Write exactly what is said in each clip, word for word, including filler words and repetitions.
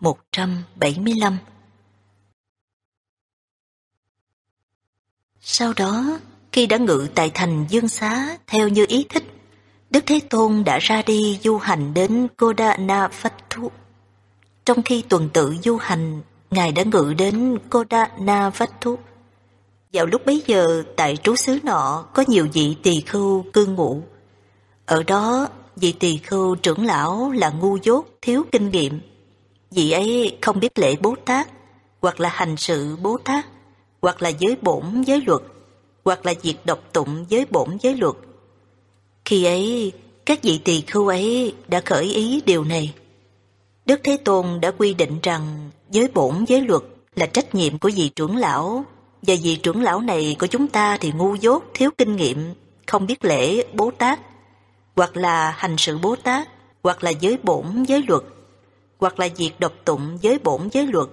một trăm bảy mươi lăm. Sau đó, khi đã ngự tại thành Dương Xá theo như ý thích, Đức Thế Tôn đã ra đi du hành đến Kodanavattu. Trong khi tuần tự du hành, Ngài đã ngự đến Kodanavattu. Vào lúc bấy giờ, tại trú xứ nọ có nhiều vị tỳ khưu cư ngụ. Ở đó, vị tỳ khưu trưởng lão là ngu dốt, thiếu kinh nghiệm. Vị ấy không biết lễ Bố Tát, hoặc là hành sự Bố Tát, hoặc là giới bổn giới luật, hoặc là việc đọc tụng giới bổn giới luật. Khi ấy, các vị tỳ khưu ấy đã khởi ý điều này. Đức Thế Tôn đã quy định rằng giới bổn giới luật là trách nhiệm của vị trưởng lão, và vị trưởng lão này của chúng ta thì ngu dốt, thiếu kinh nghiệm, không biết lễ Bố Tát, hoặc là hành sự Bố Tát, hoặc là giới bổn giới luật, hoặc là việc đọc tụng giới bổn giới luật.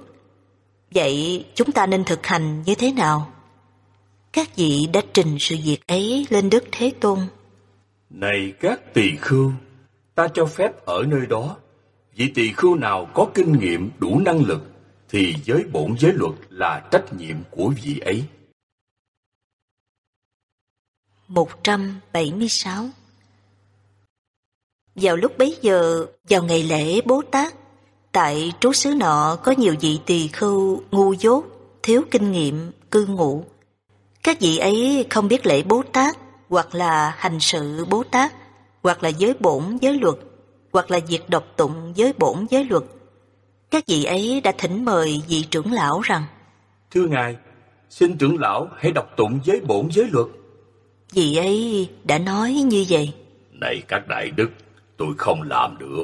Vậy chúng ta nên thực hành như thế nào? Các vị đã trình sự việc ấy lên Đức Thế Tôn. Này các tỳ khưu, ta cho phép ở nơi đó, vị tỳ khưu nào có kinh nghiệm đủ năng lực, thì giới bổn giới luật là trách nhiệm của vị ấy. một trăm bảy mươi sáu. Vào lúc bấy giờ, vào ngày lễ Bố Tát, tại trú xứ nọ có nhiều vị tỳ khưu ngu dốt, thiếu kinh nghiệm, cư ngụ. Các vị ấy không biết lễ Bố Tát, hoặc là hành sự Bố Tát, hoặc là giới bổn giới luật, hoặc là việc đọc tụng giới bổn giới luật. Các vị ấy đã thỉnh mời vị trưởng lão rằng: Thưa Ngài, xin trưởng lão hãy đọc tụng giới bổn giới luật. Vị ấy đã nói như vậy. Này các đại đức, tôi không làm được.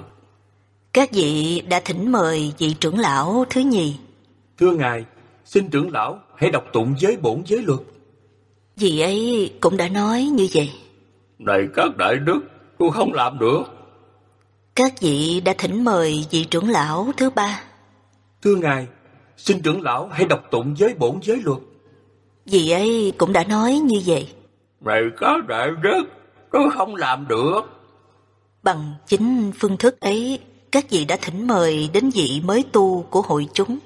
Các vị đã thỉnh mời vị trưởng lão thứ nhì. Thưa Ngài, xin trưởng lão hãy đọc tụng giới bổn giới luật. Vị ấy cũng đã nói như vậy. Này các đại đức, tôi không làm được. Các vị đã thỉnh mời vị trưởng lão thứ ba. Thưa Ngài, xin trưởng lão hãy đọc tụng giới bổn giới luật. Vị ấy cũng đã nói như vậy. Này các đại đức, tôi không làm được. Bằng chính phương thức ấy, các vị đã thỉnh mời đến vị mới tu của hội chúng.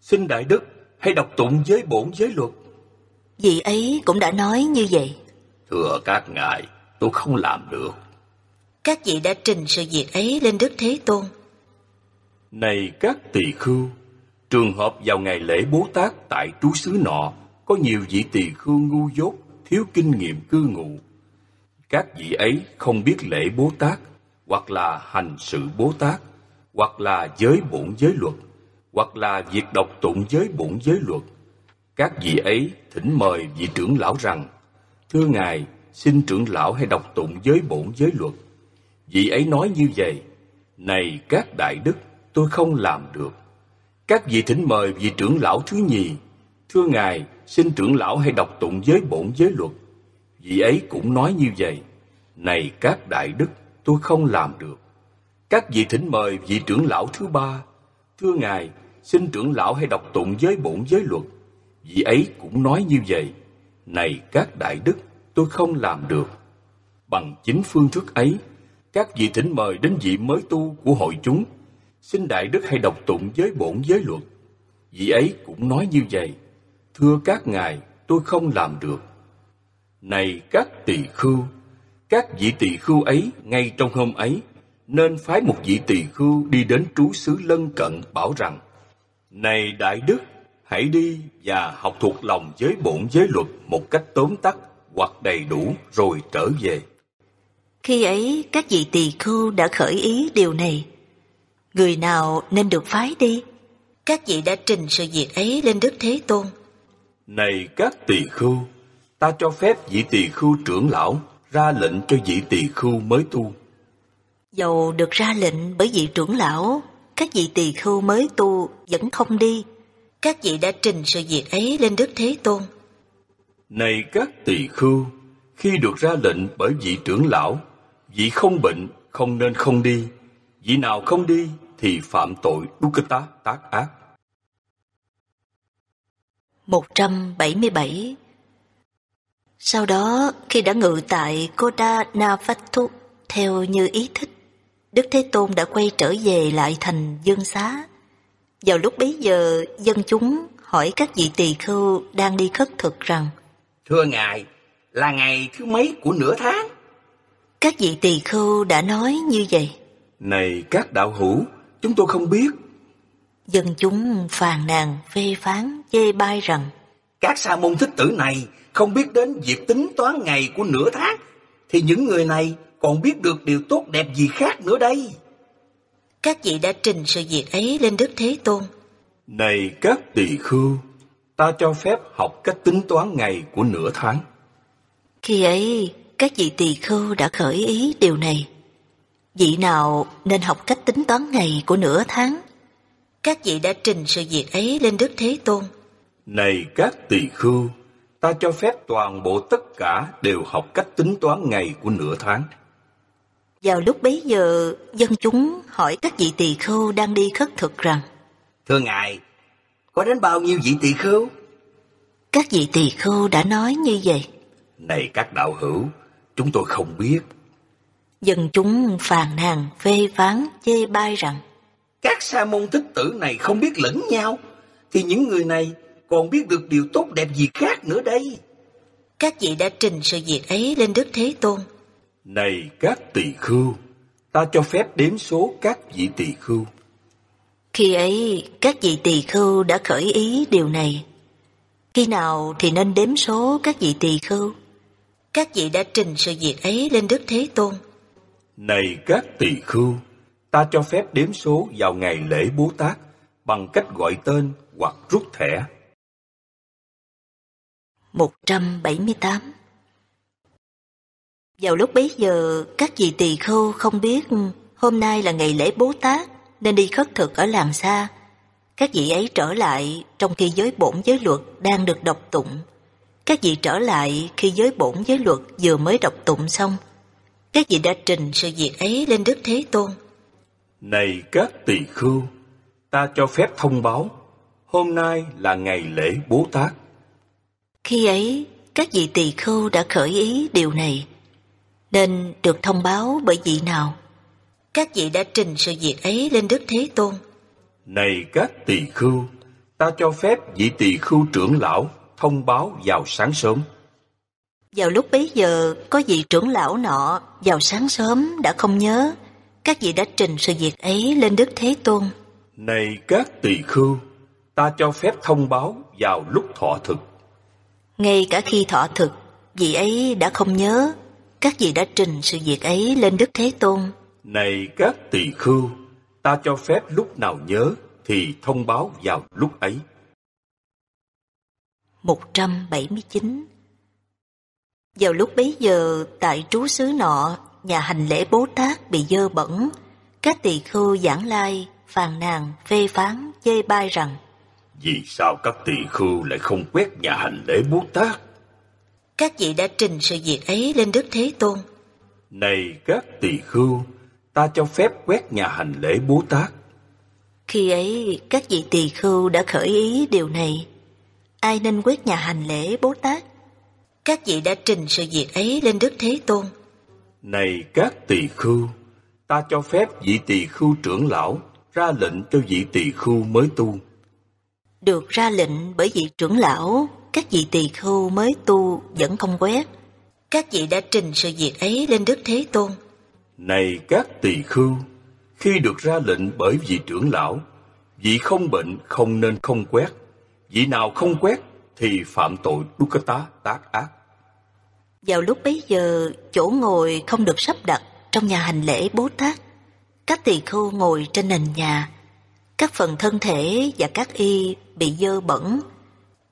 Xin đại đức hãy đọc tụng giới bổn giới luật. Vị ấy cũng đã nói như vậy. Thưa các ngài, tôi không làm được. Các vị đã trình sự việc ấy lên Đức Thế Tôn. Này các tỳ khưu, trường hợp vào ngày lễ Bố Tát tại trú xứ nọ có nhiều vị tỳ khưu ngu dốt, thiếu kinh nghiệm cư ngụ. Các vị ấy không biết lễ Bố Tát, hoặc là hành sự Bố Tát, hoặc là giới bổn giới luật, hoặc là việc đọc tụng giới bổn giới luật. Các vị ấy thỉnh mời vị trưởng lão rằng: Thưa Ngài, xin trưởng lão hãy đọc tụng giới bổn giới luật. Vị ấy nói như vậy. Này các đại đức, tôi không làm được. Các vị thỉnh mời vị trưởng lão thứ nhì. Thưa Ngài, xin trưởng lão hãy đọc tụng giới bổn giới luật. Vị ấy cũng nói như vậy. Này các đại đức, tôi không làm được. Các vị thỉnh mời vị trưởng lão thứ ba. Thưa Ngài, xin trưởng lão hãy đọc tụng giới bổn giới luật. Vị ấy cũng nói như vậy. Này các đại đức, tôi không làm được. Bằng chính phương thức ấy, các vị thỉnh mời đến vị mới tu của hội chúng. Xin đại đức hãy đọc tụng giới bổn giới luật. Vị ấy cũng nói như vậy. Thưa các ngài, tôi không làm được. Này các tỳ khưu, các vị tỳ khưu ấy ngay trong hôm ấy nên phái một vị tỳ khưu đi đến trú xứ lân cận bảo rằng: Này đại đức, hãy đi và học thuộc lòng giới bổn giới luật một cách tóm tắt hoặc đầy đủ rồi trở về. Khi ấy các vị tỳ khưu đã khởi ý điều này. Người nào nên được phái đi? Các vị đã trình sự việc ấy lên Đức Thế Tôn. Này các tỳ khưu, ta cho phép vị tỳ khưu trưởng lão ra lệnh cho vị tỳ khưu mới tu. Dầu được ra lệnh bởi vị trưởng lão, các vị tỳ khưu mới tu vẫn không đi. Các vị đã trình sự việc ấy lên Đức Thế Tôn. Này các tỳ khưu, khi được ra lệnh bởi vị trưởng lão, vị không bệnh không nên không đi, vị nào không đi thì phạm tội Dukkata tác ác. một trăm bảy mươi bảy. Sau đó, khi đã ngự tại Kodanavattu theo như ý thích, Đức Thế Tôn đã quay trở về lại thành Dương Xá Vào lúc bấy giờ, dân chúng hỏi các vị tỳ khưu đang đi khất thực rằng: Thưa Ngài, là ngày thứ mấy của nửa tháng? Các vị tỳ khưu đã nói như vậy. Này các đạo hữu, chúng tôi không biết. Dân chúng phàn nàn, phê phán, chê bai rằng: Các sa môn thích tử này không biết đến việc tính toán ngày của nửa tháng, thì những người này còn biết được điều tốt đẹp gì khác nữa đây? Các vị đã trình sự việc ấy lên Đức Thế Tôn. Này các tỳ khưu, ta cho phép học cách tính toán ngày của nửa tháng. Khi ấy, các vị tỳ khưu đã khởi ý điều này. Vị nào nên học cách tính toán ngày của nửa tháng? Các vị đã trình sự việc ấy lên Đức Thế Tôn. Này các tỳ khưu, ta cho phép toàn bộ tất cả đều học cách tính toán ngày của nửa tháng. Vào lúc bấy giờ, dân chúng hỏi các vị tỳ khưu đang đi khất thực rằng: Thưa Ngài, có đến bao nhiêu vị tỳ khưu? Các vị tỳ khưu đã nói như vậy. Này các đạo hữu, chúng tôi không biết. Dân chúng phàn nàn, phê phán, chê bai rằng: Các sa môn thích tử này không biết lẫn nhau, thì những người này còn biết được điều tốt đẹp gì khác nữa đây? Các vị đã trình sự việc ấy lên Đức Thế Tôn. Này các tỳ khưu, ta cho phép đếm số các vị tỳ khưu. Khi ấy, các vị tỳ khưu đã khởi ý điều này. Khi nào thì nên đếm số các vị tỳ khưu? Các vị đã trình sự việc ấy lên Đức Thế Tôn. Này các tỳ khưu, ta cho phép đếm số vào ngày lễ Bố Tát bằng cách gọi tên hoặc rút thẻ. một trăm bảy mươi tám. Vào lúc bấy giờ, các vị tỳ khưu không biết hôm nay là ngày lễ Bố Tát nên đi khất thực ở làng xa. Các vị ấy trở lại trong khi giới bổn giới luật đang được đọc tụng. Các vị trở lại khi giới bổn giới luật vừa mới đọc tụng xong. Các vị đã trình sự việc ấy lên Đức Thế Tôn. Này các tỳ khưu, ta cho phép thông báo, hôm nay là ngày lễ Bố Tát. Khi ấy, các vị tỳ khưu đã khởi ý điều này, nên được thông báo bởi vị nào? Các vị đã trình sự việc ấy lên Đức Thế Tôn. Này các tỳ khưu, ta cho phép vị tỳ khưu trưởng lão thông báo vào sáng sớm. Vào lúc bấy giờ, có vị trưởng lão nọ vào sáng sớm đã không nhớ. Các vị đã trình sự việc ấy lên Đức Thế Tôn. Này các tỳ khưu, ta cho phép thông báo vào lúc thọ thực. Ngay cả khi thọ thực, vị ấy đã không nhớ. Các vị đã trình sự việc ấy lên Đức Thế Tôn. Này các tỳ khưu, ta cho phép lúc nào nhớ thì thông báo vào lúc ấy. một trăm bảy mươi chín. Vào lúc bấy giờ, tại trú xứ nọ, nhà hành lễ Bố Tát bị dơ bẩn. Các tỳ khưu giảng lai, phàn nàn, phê phán, chê bai rằng: Vì sao các tỳ khưu lại không quét nhà hành lễ Bố Tát? Các vị đã trình sự việc ấy lên Đức Thế Tôn. Này các tỳ khưu, ta cho phép quét nhà hành lễ Bố Tát. Khi ấy, các vị tỳ khưu đã khởi ý điều này. Ai nên quét nhà hành lễ Bố Tát? Các vị đã trình sự việc ấy lên Đức Thế Tôn. Này các tỳ khưu, ta cho phép vị tỳ khưu trưởng lão ra lệnh cho vị tỳ khưu mới tu. Được ra lệnh bởi vị trưởng lão, các vị tỳ khưu mới tu vẫn không quét. Các vị đã trình sự việc ấy lên Đức Thế Tôn. Này các tỳ khưu, khi được ra lệnh bởi vị trưởng lão, vị không bệnh không nên không quét. Vị nào không quét thì phạm tội Dukkata tác ác. Vào lúc bấy giờ, chỗ ngồi không được sắp đặt trong nhà hành lễ Bố Tát. Các tỳ khưu ngồi trên nền nhà. Các phần thân thể và các y bị dơ bẩn.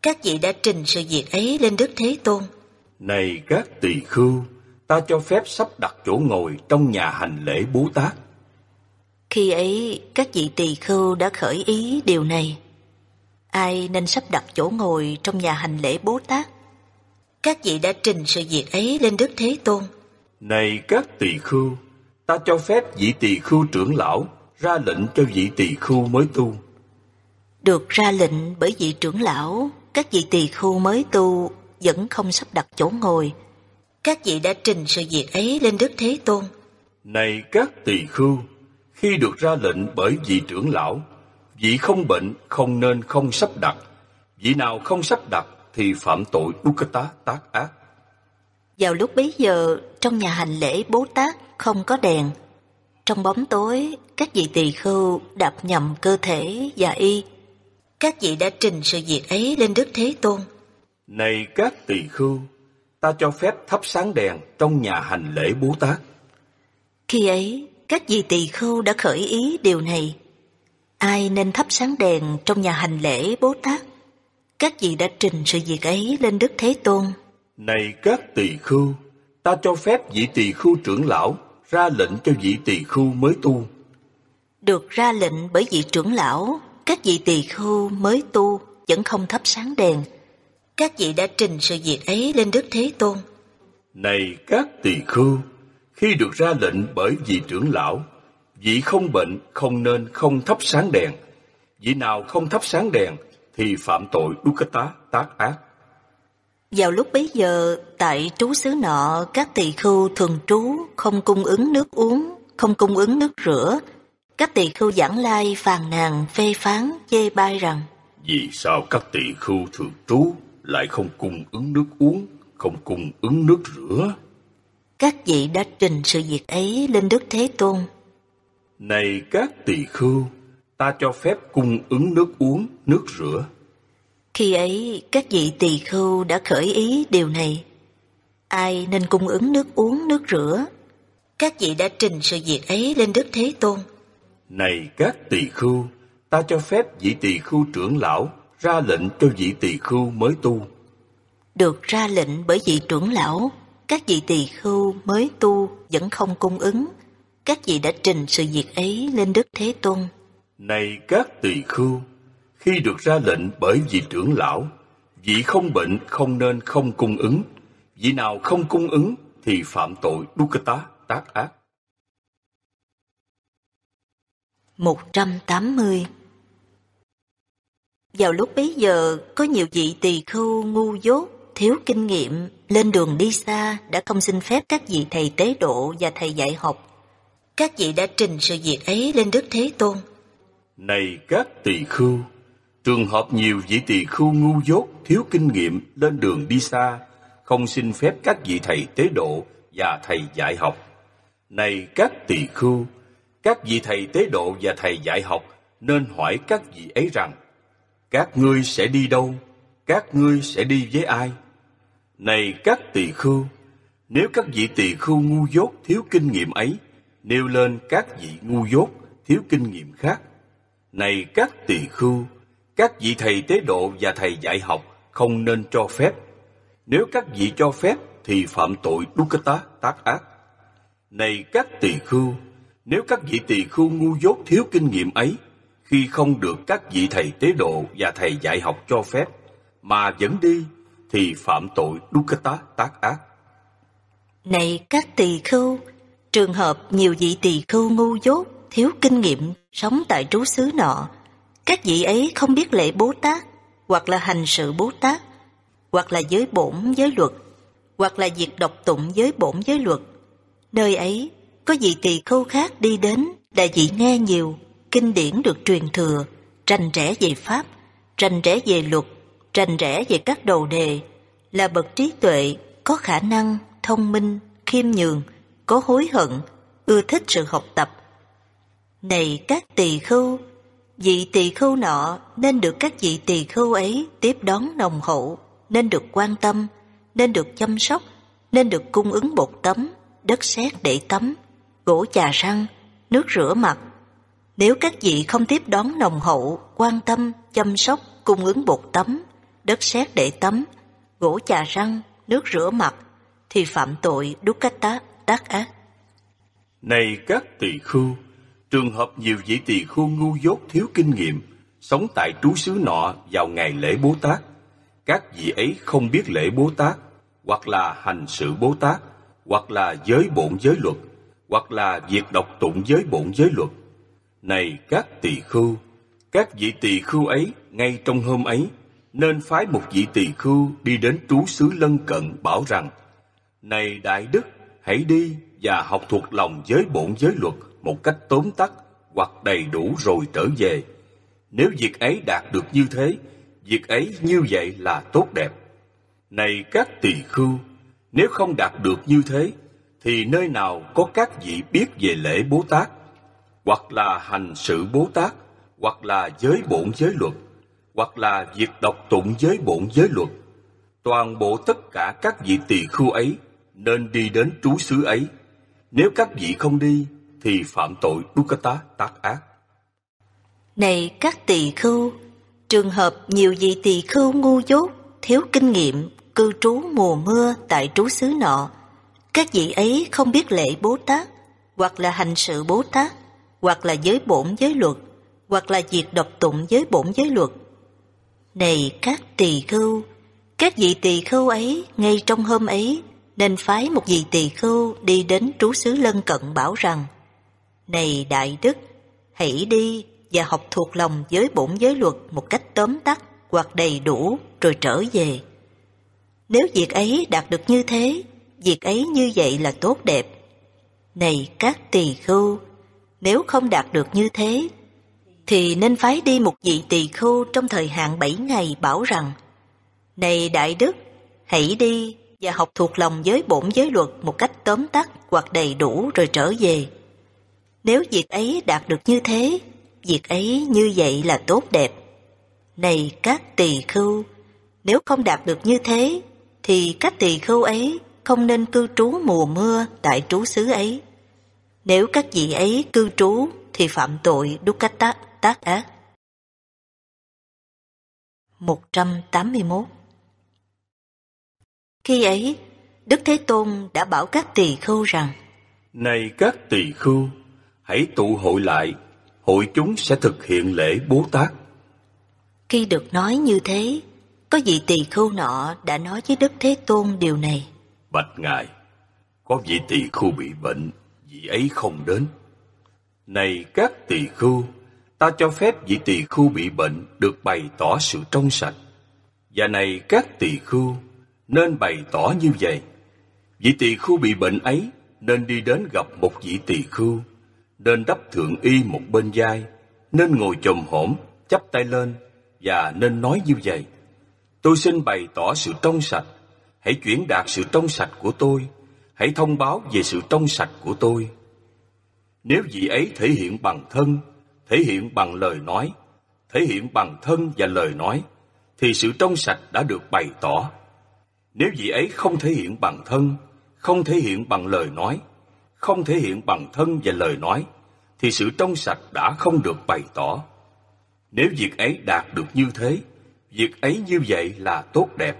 Các vị đã trình sự việc ấy lên Đức Thế Tôn. Này các tỳ khưu, ta cho phép sắp đặt chỗ ngồi trong nhà hành lễ Bố Tát. Khi ấy, các vị tỳ khưu đã khởi ý điều này. Ai nên sắp đặt chỗ ngồi trong nhà hành lễ Bố Tát? Các vị đã trình sự việc ấy lên Đức Thế Tôn. Này các tỳ khưu, ta cho phép vị tỳ khưu trưởng lão ra lệnh cho vị tỳ khưu mới tu. Được ra lệnh bởi vị trưởng lão, các vị tỳ khưu mới tu vẫn không sắp đặt chỗ ngồi. Các vị đã trình sự việc ấy lên Đức Thế Tôn. Này các tỳ khưu, khi được ra lệnh bởi vị trưởng lão, Vị không bệnh không nên không sắp đặt. Vị nào không sắp đặt thì phạm tội Dukkata tác ác. Vào lúc bấy giờ, trong nhà hành lễ Bố Tát không có đèn. Trong bóng tối, các vị tỳ khưu đạp nhầm cơ thể và y. Các vị đã trình sự việc ấy lên Đức Thế Tôn. Này các tỳ khưu, ta cho phép thắp sáng đèn trong nhà hành lễ Bố Tát. Khi ấy, các vị tỳ khưu đã khởi ý điều này. Ai nên thắp sáng đèn trong nhà hành lễ Bố Tát? Các vị đã trình sự việc ấy lên Đức Thế Tôn. Này các tỳ khưu, ta cho phép vị tỳ khưu trưởng lão ra lệnh cho vị tỳ khưu mới tu. Được ra lệnh bởi vị trưởng lão, các vị tỳ khưu mới tu vẫn không thắp sáng đèn. Các vị đã trình sự việc ấy lên Đức Thế Tôn. Này các tỳ khưu, khi được ra lệnh bởi vị trưởng lão, vị không bệnh không nên không thắp sáng đèn. Vị nào không thắp sáng đèn thì phạm tội Dukkata tác ác. Vào lúc bấy giờ, tại trú xứ nọ, các tỳ khưu thường trú, không cung ứng nước uống, không cung ứng nước rửa. Các tỳ khưu vãng lai phàn nàn, phê phán, chê bai rằng: Vì sao các tỳ khưu thường trú lại không cung ứng nước uống, không cung ứng nước rửa? Các vị đã trình sự việc ấy lên Đức Thế Tôn. Này các tỳ khưu, ta cho phép cung ứng nước uống, nước rửa. Khi ấy, các vị tỳ khưu đã khởi ý điều này. Ai nên cung ứng nước uống, nước rửa? Các vị đã trình sự việc ấy lên Đức Thế Tôn. Này các tỳ khưu, ta cho phép vị tỳ khưu trưởng lão ra lệnh cho vị tỳ khưu mới tu. Được ra lệnh bởi vị trưởng lão, các vị tỳ khưu mới tu vẫn không cung ứng. Các vị đã trình sự việc ấy lên Đức Thế Tôn. Này các tỳ khưu, khi được ra lệnh bởi vị trưởng lão, vị không bệnh không nên không cung ứng. Vị nào không cung ứng thì phạm tội Dukkata tác ác. một trăm tám mươi. Vào lúc bấy giờ, có nhiều vị tỳ khưu ngu dốt, thiếu kinh nghiệm, lên đường đi xa đã không xin phép các vị thầy tế độ và thầy dạy học. Các vị đã trình sự việc ấy lên Đức Thế Tôn. Này các tỳ khưu, trường hợp nhiều vị tỳ khưu ngu dốt, thiếu kinh nghiệm, lên đường đi xa, không xin phép các vị thầy tế độ và thầy dạy học. Này các tỳ khưu, các vị thầy tế độ và thầy dạy học nên hỏi các vị ấy rằng: Các ngươi sẽ đi đâu? Các ngươi sẽ đi với ai? Này các tỳ khưu, nếu các vị tỳ khưu ngu dốt, thiếu kinh nghiệm ấy nêu lên các vị ngu dốt, thiếu kinh nghiệm khác. Này các tỳ khưu, các vị thầy tế độ và thầy dạy học không nên cho phép. Nếu các vị cho phép thì phạm tội Dukkata tác ác. Này các tỳ khưu, nếu các vị tỳ khưu ngu dốt, thiếu kinh nghiệm ấy, khi không được các vị thầy tế độ và thầy dạy học cho phép mà vẫn đi thì phạm tội Dukkata tác ác. Này các tỳ khưu, trường hợp nhiều vị tỳ khưu ngu dốt, thiếu kinh nghiệm sống tại trú xứ nọ, các vị ấy không biết lễ Bố Tát, hoặc là hành sự Bố Tát, hoặc là giới bổn giới luật, hoặc là việc đọc tụng giới bổn giới luật. Nơi ấy có vị tỳ khưu khác đi đến, đại vị nghe nhiều, kinh điển được truyền thừa, rành rẽ về pháp, rành rẽ về luật, rành rẽ về các đầu đề, là bậc trí tuệ, có khả năng, thông minh, khiêm nhường, có hối hận, ưa thích sự học tập. Này các tỳ khưu, vị tỳ khưu nọ nên được các vị tỳ khưu ấy tiếp đón nồng hậu, nên được quan tâm, nên được chăm sóc, nên được cung ứng bột tắm, đất sét để tắm, gỗ chà răng, nước rửa mặt. Nếu các vị không tiếp đón nồng hậu, quan tâm, chăm sóc, cung ứng bột tắm, đất sét để tắm, gỗ chà răng, nước rửa mặt thì phạm tội Dukkata tác ác. Này các tỳ khưu, trường hợp nhiều vị tỳ khưu ngu dốt, thiếu kinh nghiệm sống tại trú xứ nọ vào ngày lễ Bố Tát, các vị ấy không biết lễ Bố Tát, hoặc là hành sự Bố Tát, hoặc là giới bổn giới luật, hoặc là việc đọc tụng giới bổn giới luật. Này các tỳ khưu, các vị tỳ khưu ấy ngay trong hôm ấy nên phái một vị tỳ khưu đi đến trú xứ lân cận bảo rằng: Này đại đức, hãy đi và học thuộc lòng giới bổn giới luật một cách tóm tắt hoặc đầy đủ rồi trở về. Nếu việc ấy đạt được như thế, việc ấy như vậy là tốt đẹp. Này các tỳ khưu, nếu không đạt được như thế, thì nơi nào có các vị biết về lễ Bố Tát, hoặc là hành sự Bố Tát, hoặc là giới bổn giới luật, hoặc là việc đọc tụng giới bổn giới luật. Toàn bộ tất cả các vị tỳ khưu ấy nên đi đến trú xứ ấy. Nếu các vị không đi, thì phạm tội Dukkata tác ác. Này các tỳ khưu, trường hợp nhiều vị tỳ khưu ngu dốt, thiếu kinh nghiệm, cư trú mùa mưa tại trú xứ nọ, các vị ấy không biết lễ Bố Tát, hoặc là hành sự Bố Tát, hoặc là giới bổn giới luật, hoặc là việc đọc tụng giới bổn giới luật. Này các tỳ khưu, các vị tỳ khưu ấy ngay trong hôm ấy nên phái một vị tỳ khưu đi đến trú xứ lân cận bảo rằng: Này đại đức, hãy đi và học thuộc lòng giới bổn giới luật một cách tóm tắt hoặc đầy đủ rồi trở về. Nếu việc ấy đạt được như thế, việc ấy như vậy là tốt đẹp. Này các tỳ khưu, nếu không đạt được như thế, thì nên phái đi một vị tỳ khưu trong thời hạn bảy ngày bảo rằng: Này đại đức, hãy đi và học thuộc lòng giới bổn giới luật một cách tóm tắt hoặc đầy đủ rồi trở về. Nếu việc ấy đạt được như thế, việc ấy như vậy là tốt đẹp. Này các tỳ khưu, nếu không đạt được như thế, thì các tỳ khưu ấy không nên cư trú mùa mưa tại trú xứ ấy. Nếu các vị ấy cư trú thì phạm tội Dukkata tác ác. một trăm tám mươi mốt. Khi ấy, Đức Thế Tôn đã bảo các tỳ khưu rằng: Này các tỳ khưu, hãy tụ hội lại, hội chúng sẽ thực hiện lễ Bố Tát. Khi được nói như thế, có vị tỳ khưu nọ đã nói với Đức Thế Tôn điều này: Bạch Ngài, có vị tỳ khưu bị bệnh, vị ấy không đến. Này các tỳ khưu, ta cho phép vị tỳ khưu bị bệnh được bày tỏ sự trong sạch. Và này các tỳ khưu, nên bày tỏ như vậy. Vị tỳ khưu bị bệnh ấy nên đi đến gặp một vị tỳ khưu, nên đắp thượng y một bên vai, nên ngồi chồm hổm, chắp tay lên và nên nói như vậy: Tôi xin bày tỏ sự trong sạch, hãy chuyển đạt sự trong sạch của tôi, hãy thông báo về sự trong sạch của tôi. Nếu vị ấy thể hiện bằng thân, thể hiện bằng lời nói, thể hiện bằng thân và lời nói, thì sự trong sạch đã được bày tỏ. Nếu vị ấy không thể hiện bằng thân, không thể hiện bằng lời nói, không thể hiện bằng thân và lời nói, thì sự trong sạch đã không được bày tỏ. Nếu việc ấy đạt được như thế, việc ấy như vậy là tốt đẹp.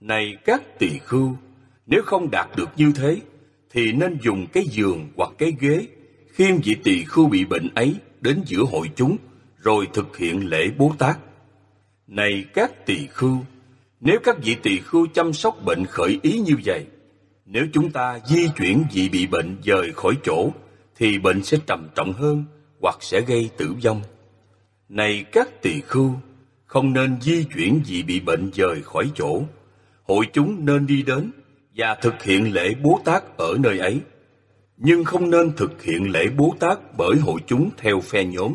Này các tỳ khưu, nếu không đạt được như thế, thì nên dùng cái giường hoặc cái ghế khiêng vị tỳ khưu bị bệnh ấy đến giữa hội chúng, rồi thực hiện lễ Bố Tát. Này các tỳ khưu, nếu các vị tỳ khưu chăm sóc bệnh khởi ý như vậy, nếu chúng ta di chuyển vị bị bệnh dời khỏi chỗ, thì bệnh sẽ trầm trọng hơn hoặc sẽ gây tử vong. Này các tỳ khưu, không nên di chuyển vị bị bệnh dời khỏi chỗ, hội chúng nên đi đến và thực hiện lễ Bố Tát ở nơi ấy. Nhưng không nên thực hiện lễ Bố Tát bởi hội chúng theo phe nhóm.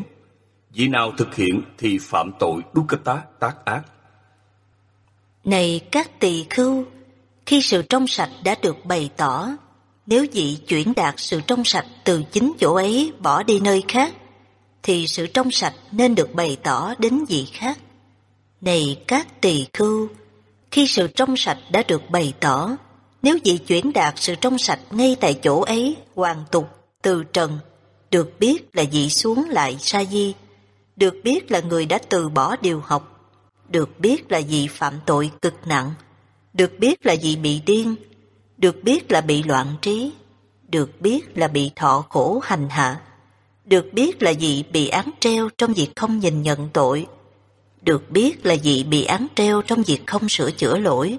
Vị nào thực hiện thì phạm tội Dukkata tác ác. Này các tỳ khưu, khi sự trong sạch đã được bày tỏ, nếu vị chuyển đạt sự trong sạch từ chính chỗ ấy bỏ đi nơi khác, thì sự trong sạch nên được bày tỏ đến vị khác. Này các tỳ khưu, khi sự trong sạch đã được bày tỏ, nếu vị chuyển đạt sự trong sạch ngay tại chỗ ấy hoàn tục từ trần, được biết là vị xuống lại sa di, được biết là người đã từ bỏ điều học, được biết là vị phạm tội cực nặng, được biết là vị bị điên, được biết là bị loạn trí, được biết là bị thọ khổ hành hạ, được biết là vị bị án treo trong việc không nhìn nhận tội, được biết là vị bị án treo trong việc không sửa chữa lỗi,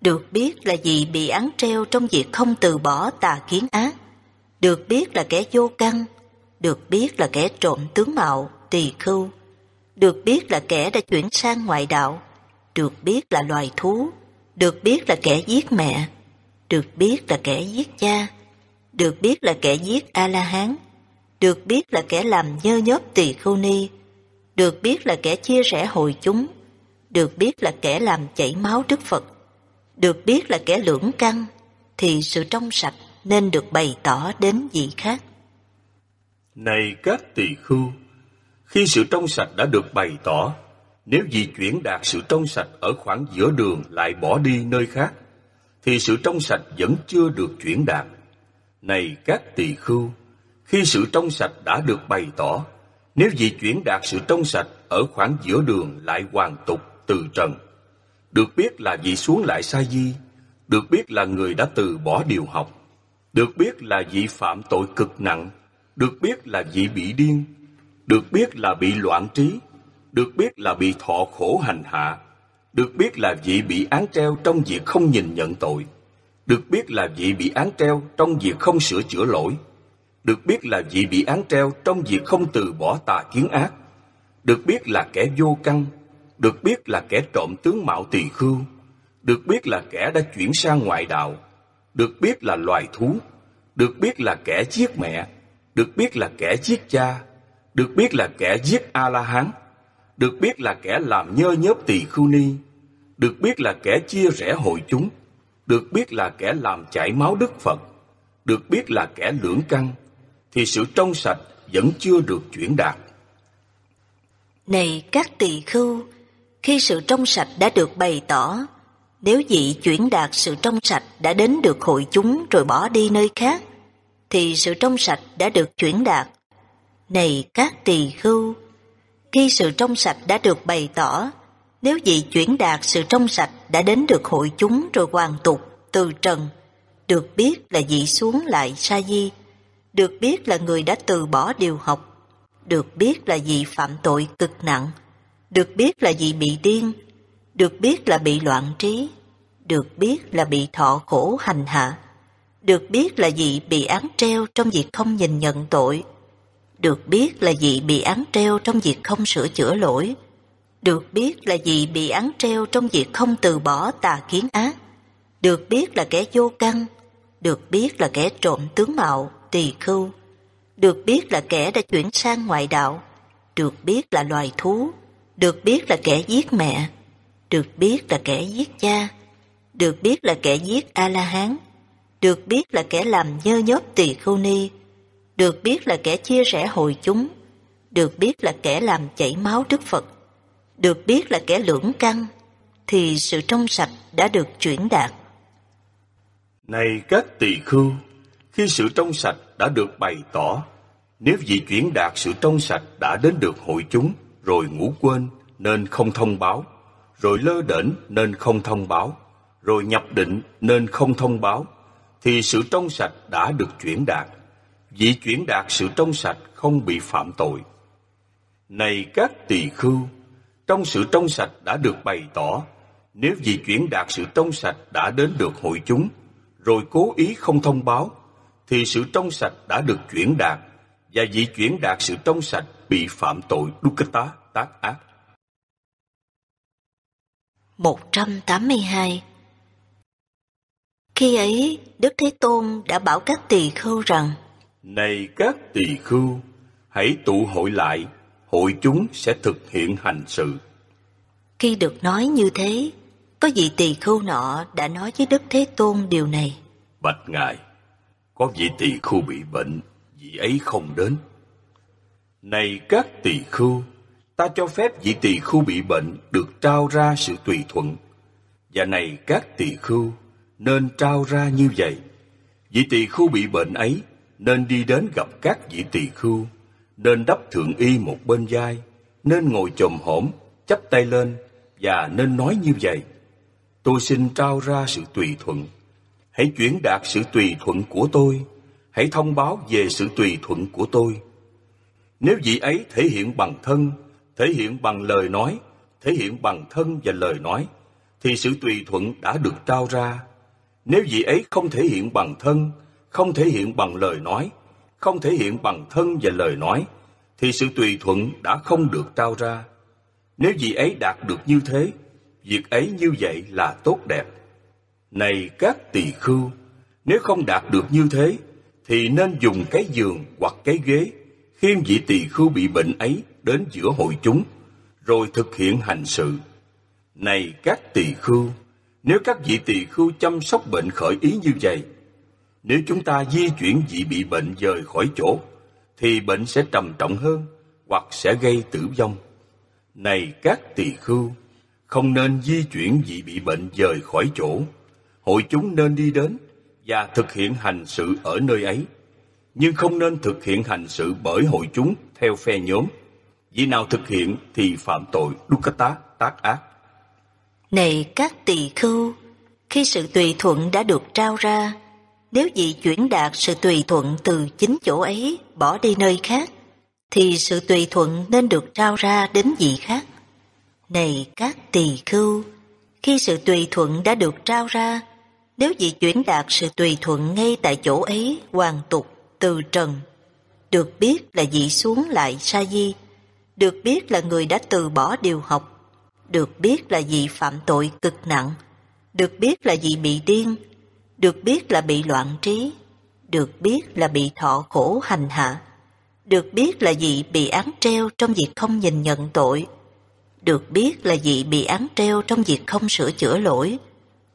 được biết là vị bị án treo trong việc không từ bỏ tà kiến ác, được biết là kẻ vô căn, được biết là kẻ trộm tướng mạo, tỳ khưu, được biết là kẻ đã chuyển sang ngoại đạo, được biết là loài thú, được biết là kẻ giết mẹ, được biết là kẻ giết cha, được biết là kẻ giết A-la-hán, được biết là kẻ làm nhơ nhớp tỳ khưu ni, được biết là kẻ chia rẽ hội chúng, được biết là kẻ làm chảy máu Đức Phật, được biết là kẻ lưỡng căng, thì sự trong sạch nên được bày tỏ đến vị khác. Này các tỳ khưu, khi sự trong sạch đã được bày tỏ, nếu vì chuyển đạt sự trong sạch ở khoảng giữa đường lại bỏ đi nơi khác, thì sự trong sạch vẫn chưa được chuyển đạt. Này các tỳ khưu, khi sự trong sạch đã được bày tỏ, nếu vì chuyển đạt sự trong sạch ở khoảng giữa đường lại hoàn tục từ trần, được biết là vị xuống lại sa di, được biết là người đã từ bỏ điều học, được biết là vị phạm tội cực nặng, được biết là vị bị điên, được biết là bị loạn trí, được biết là bị thọ khổ hành hạ, được biết là vị bị án treo trong việc không nhìn nhận tội, được biết là vị bị án treo trong việc không sửa chữa lỗi, được biết là vị bị án treo trong việc không từ bỏ tà kiến ác, được biết là kẻ vô căn, được biết là kẻ trộm tướng mạo tỳ khưu, được biết là kẻ đã chuyển sang ngoại đạo, được biết là loài thú, được biết là kẻ giết mẹ, được biết là kẻ giết cha, được biết là kẻ giết A-la-hán, được biết là kẻ làm nhơ nhớp tỳ khưu ni, được biết là kẻ chia rẽ hội chúng, được biết là kẻ làm chảy máu Đức Phật, được biết là kẻ lưỡng căn, thì sự trong sạch vẫn chưa được chuyển đạt. Này các tỳ khưu, khi sự trong sạch đã được bày tỏ, nếu vị chuyển đạt sự trong sạch đã đến được hội chúng rồi bỏ đi nơi khác, thì sự trong sạch đã được chuyển đạt. Này các tỳ khưu, khi sự trong sạch đã được bày tỏ, nếu vị chuyển đạt sự trong sạch đã đến được hội chúng rồi hoàn tục từ trần, được biết là vị xuống lại sa di, được biết là người đã từ bỏ điều học, được biết là vị phạm tội cực nặng, được biết là vị bị điên, được biết là bị loạn trí, được biết là bị thọ khổ hành hạ, được biết là vị bị án treo trong việc không nhìn nhận tội, được biết là vị bị án treo trong việc không sửa chữa lỗi, được biết là vị bị án treo trong việc không từ bỏ tà kiến ác, được biết là kẻ vô căn, được biết là kẻ trộm tướng mạo tỳ khưu, được biết là kẻ đã chuyển sang ngoại đạo, được biết là loài thú, được biết là kẻ giết mẹ, được biết là kẻ giết cha, được biết là kẻ giết A-la-hán, được biết là kẻ làm nhơ nhớp tỳ khưu ni, được biết là kẻ chia rẽ hội chúng, được biết là kẻ làm chảy máu Đức Phật, được biết là kẻ lưỡng căn, thì sự trong sạch đã được chuyển đạt. Này các tỳ khưu, khi sự trong sạch đã được bày tỏ, nếu vị chuyển đạt sự trong sạch đã đến được hội chúng, rồi ngủ quên nên không thông báo, rồi lơ đễnh nên không thông báo, rồi nhập định nên không thông báo, thì sự trong sạch đã được chuyển đạt. Vị chuyển đạt sự trong sạch không bị phạm tội. Này các tỳ khưu, trong sự trong sạch đã được bày tỏ, nếu vị chuyển đạt sự trong sạch đã đến được hội chúng, rồi cố ý không thông báo, thì sự trong sạch đã được chuyển đạt, và vị chuyển đạt sự trong sạch bị phạm tội dukkata tác ác. một trăm tám mươi hai. Khi ấy, Đức Thế Tôn đã bảo các tỳ khưu rằng: Này các tỳ khưu, hãy tụ hội lại, hội chúng sẽ thực hiện hành sự. Khi được nói như thế, có vị tỳ khưu nọ đã nói với Đức Thế Tôn điều này: Bạch Ngài, có vị tỳ khưu bị bệnh, vị ấy không đến. Này các tỳ khưu, ta cho phép vị tỳ khưu bị bệnh được trao ra sự tùy thuận. Và này các tỳ khưu, nên trao ra như vậy. Vị tỳ khưu bị bệnh ấy nên đi đến gặp các vị tỳ khưu, nên đắp thượng y một bên vai, nên ngồi chồm hổm, chắp tay lên, và nên nói như vậy: Tôi xin trao ra sự tùy thuận. Hãy chuyển đạt sự tùy thuận của tôi. Hãy thông báo về sự tùy thuận của tôi. Nếu vị ấy thể hiện bằng thân, thể hiện bằng lời nói, thể hiện bằng thân và lời nói, thì sự tùy thuận đã được trao ra. Nếu vị ấy không thể hiện bằng thân, không thể hiện bằng lời nói, không thể hiện bằng thân và lời nói, thì sự tùy thuận đã không được trao ra. Nếu vị ấy đạt được như thế, việc ấy như vậy là tốt đẹp. Này các tỳ khưu, nếu không đạt được như thế, thì nên dùng cái giường hoặc cái ghế khiêng vị tỳ khưu bị bệnh ấy đến giữa hội chúng, rồi thực hiện hành sự. Này các tỳ khưu, nếu các vị tỳ khưu chăm sóc bệnh khởi ý như vậy, nếu chúng ta di chuyển vị bị bệnh dời khỏi chỗ, thì bệnh sẽ trầm trọng hơn hoặc sẽ gây tử vong. Này các tỳ khưu, không nên di chuyển vị bị bệnh dời khỏi chỗ. Hội chúng nên đi đến và thực hiện hành sự ở nơi ấy, nhưng không nên thực hiện hành sự bởi hội chúng theo phe nhóm. Vì nào thực hiện thì phạm tội dukkata, tác ác. Này các tỳ khưu, khi sự tùy thuận đã được trao ra, nếu vị chuyển đạt sự tùy thuận từ chính chỗ ấy bỏ đi nơi khác, thì sự tùy thuận nên được trao ra đến vị khác. Này các tỳ khưu, khi sự tùy thuận đã được trao ra, nếu vị chuyển đạt sự tùy thuận ngay tại chỗ ấy hoàn tục từ trần, được biết là vị xuống lại sa di, được biết là người đã từ bỏ điều học, được biết là vị phạm tội cực nặng, được biết là vị bị điên, được biết là bị loạn trí, được biết là bị thọ khổ hành hạ, được biết là vị bị án treo trong việc không nhìn nhận tội, được biết là vị bị án treo trong việc không sửa chữa lỗi,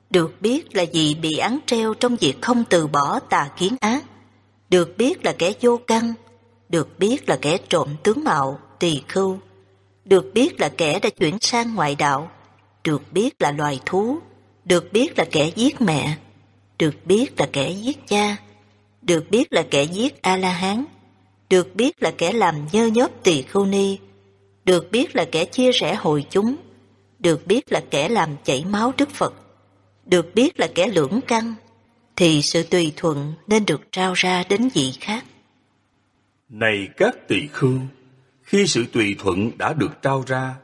được biết là vị bị án treo trong việc không từ bỏ tà kiến ác, được biết là kẻ vô căn, được biết là kẻ trộm tướng mạo, tỳ khưu, được biết là kẻ đã chuyển sang ngoại đạo, được biết là loài thú, được biết là kẻ giết mẹ, được biết là kẻ giết cha, được biết là kẻ giết A-la-hán, được biết là kẻ làm nhơ nhớp tỳ khưu ni, được biết là kẻ chia rẽ hội chúng, được biết là kẻ làm chảy máu Đức Phật, được biết là kẻ lưỡng căn, thì sự tùy thuận nên được trao ra đến vị khác. Này các tỳ khưu, khi sự tùy thuận đã được trao ra,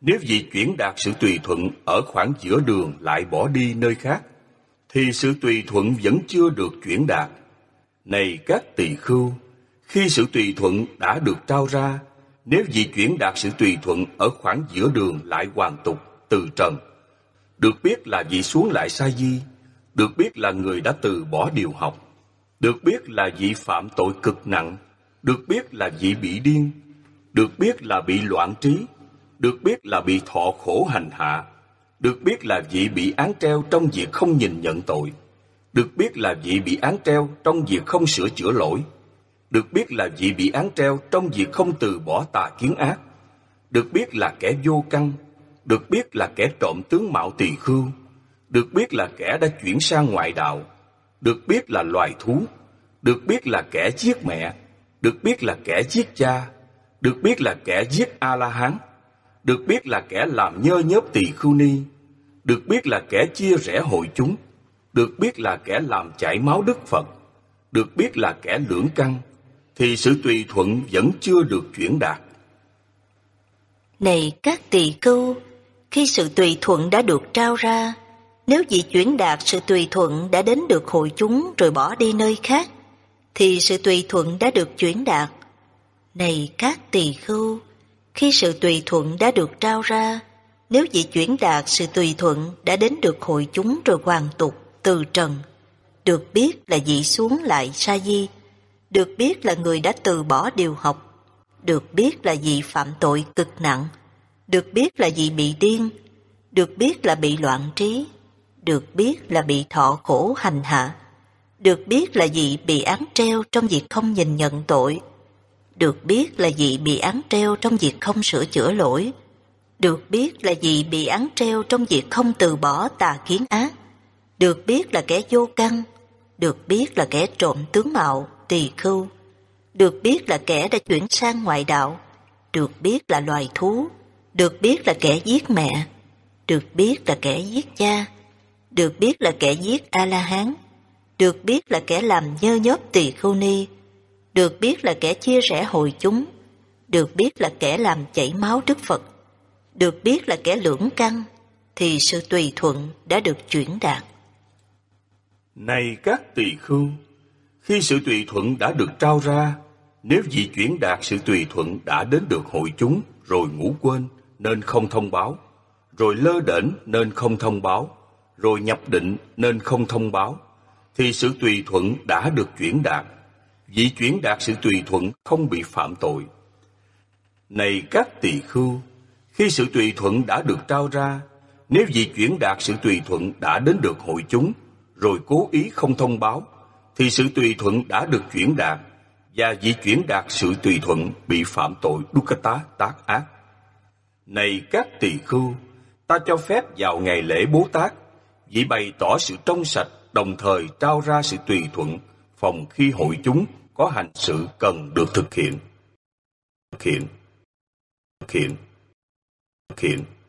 nếu vị chuyển đạt sự tùy thuận ở khoảng giữa đường lại bỏ đi nơi khác, thì sự tùy thuận vẫn chưa được chuyển đạt. Này các tỳ khưu, khi sự tùy thuận đã được trao ra, nếu vị chuyển đạt sự tùy thuận ở khoảng giữa đường lại hoàn tục, từ trần, được biết là vị xuống lại sa di, được biết là người đã từ bỏ điều học, được biết là vị phạm tội cực nặng, được biết là vị bị điên, được biết là bị loạn trí, được biết là bị thọ khổ hành hạ, được biết là vị bị án treo trong việc không nhìn nhận tội, được biết là vị bị án treo trong việc không sửa chữa lỗi, được biết là vị bị án treo trong việc không từ bỏ tà kiến ác, được biết là kẻ vô căn, được biết là kẻ trộm tướng mạo tỳ khưu, được biết là kẻ đã chuyển sang ngoại đạo, được biết là loài thú, được biết là kẻ giết mẹ, được biết là kẻ giết cha, được biết là kẻ giết A-la-hán, được biết là kẻ làm nhơ nhớp tỳ khưu ni, được biết là kẻ chia rẽ hội chúng, được biết là kẻ làm chảy máu Đức Phật, được biết là kẻ lưỡng căn, thì sự tùy thuận vẫn chưa được chuyển đạt. Này các tỳ khưu, khi sự tùy thuận đã được trao ra, nếu vị chuyển đạt sự tùy thuận đã đến được hội chúng rồi bỏ đi nơi khác, thì sự tùy thuận đã được chuyển đạt. Này các tỳ khưu, khi sự tùy thuận đã được trao ra, nếu vị chuyển đạt sự tùy thuận đã đến được hội chúng rồi hoàn tục, từ trần, được biết là vị xuống lại sa di, được biết là người đã từ bỏ điều học, được biết là vị phạm tội cực nặng, được biết là vị bị điên, được biết là bị loạn trí, được biết là bị thọ khổ hành hạ, được biết là vị bị án treo trong việc không nhìn nhận tội, được biết là vị bị án treo trong việc không sửa chữa lỗi, được biết là vị bị án treo trong việc không từ bỏ tà kiến ác, được biết là kẻ vô căn, được biết là kẻ trộm tướng mạo, tỳ khưu, được biết là kẻ đã chuyển sang ngoại đạo, được biết là loài thú, được biết là kẻ giết mẹ, được biết là kẻ giết cha, được biết là kẻ giết A-la-hán, được biết là kẻ làm nhơ nhớp tỳ khưu ni, được biết là kẻ chia rẽ hội chúng, được biết là kẻ làm chảy máu Đức Phật, được biết là kẻ lưỡng căn, thì sự tùy thuận đã được chuyển đạt. Này các tỳ khưu, khi sự tùy thuận đã được trao ra, nếu vị chuyển đạt sự tùy thuận đã đến được hội chúng rồi ngủ quên nên không thông báo, rồi lơ đễnh nên không thông báo, rồi nhập định nên không thông báo, thì sự tùy thuận đã được chuyển đạt. Vị chuyển đạt sự tùy thuận không bị phạm tội. Này các tỳ khưu, khi sự tùy thuận đã được trao ra, nếu vì chuyển đạt sự tùy thuận đã đến được hội chúng, rồi cố ý không thông báo, thì sự tùy thuận đã được chuyển đạt, và vì chuyển đạt sự tùy thuận bị phạm tội dukkata tác ác. Này các tỳ khưu, ta cho phép vào ngày lễ Bố Tát, vì bày tỏ sự trong sạch, đồng thời trao ra sự tùy thuận, phòng khi hội chúng có hành sự cần được thực hiện. Thực hiện. Thực hiện. Thực hiện.